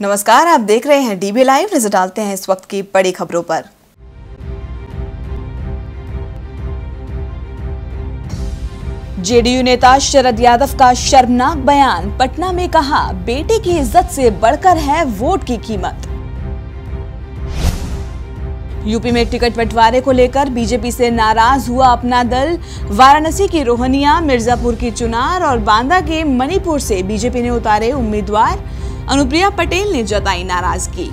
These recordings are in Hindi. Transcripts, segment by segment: नमस्कार, आप देख रहे हैं डीबी लाइव। नजर डालते हैं इस वक्त की बड़ी खबरों पर। जेडीयू नेता शरद यादव का शर्मनाक बयान, पटना में कहा बेटे की इज्जत से बढ़कर है वोट की कीमत। यूपी में टिकट बंटवारे को लेकर बीजेपी से नाराज हुआ अपना दल। वाराणसी की रोहनिया, मिर्ज़ापुर की चुनार और बांदा के मनीपुर से बीजेपी ने उतारे उम्मीदवार। अनुप्रिया पटेल ने जताई नाराजगी।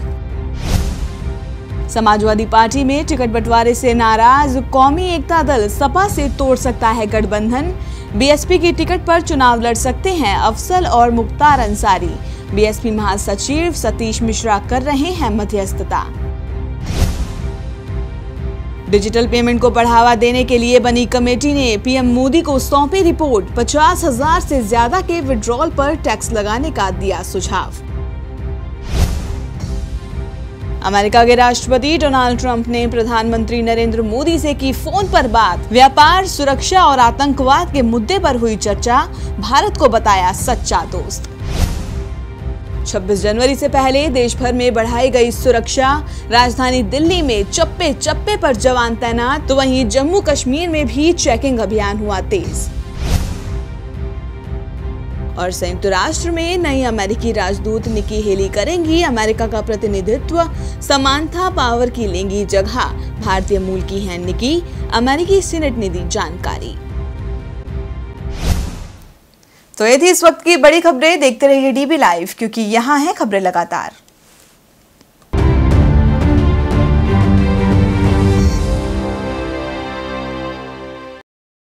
समाजवादी पार्टी में टिकट बंटवारे से नाराज कौमी एकता दल सपा से तोड़ सकता है गठबंधन। बीएसपी की टिकट पर चुनाव लड़ सकते हैं अफज़ल और मुख्तार अंसारी। बीएसपी महासचिव सतीश मिश्रा कर रहे हैं मध्यस्थता। डिजिटल पेमेंट को बढ़ावा देने के लिए बनी कमेटी ने पीएम मोदी को सौंपी रिपोर्ट। 50,000 से ज्यादा के विड्रॉल पर टैक्स लगाने का दिया सुझाव। अमेरिका के राष्ट्रपति डोनाल्ड ट्रंप ने प्रधानमंत्री नरेंद्र मोदी से की फोन पर बात। व्यापार, सुरक्षा और आतंकवाद के मुद्दे पर हुई चर्चा। भारत को बताया सच्चा दोस्त। 26 जनवरी से पहले देश भर में बढ़ाई गई सुरक्षा। राजधानी दिल्ली में चप्पे चप्पे पर जवान तैनात, तो वहीं जम्मू कश्मीर में भी चेकिंग अभियान हुआ तेज। और संयुक्त राष्ट्र में नई अमेरिकी राजदूत निकी हेली करेंगी अमेरिका का प्रतिनिधित्व। समांथा पावर की लेंगी जगह। भारतीय मूल की हैं निकी, अमेरिकी सीनेट ने दी जानकारी। तो ये थी इस वक्त की बड़ी खबरें। देखते रहिए डीबी लाइव, क्योंकि यहाँ है खबरें लगातार।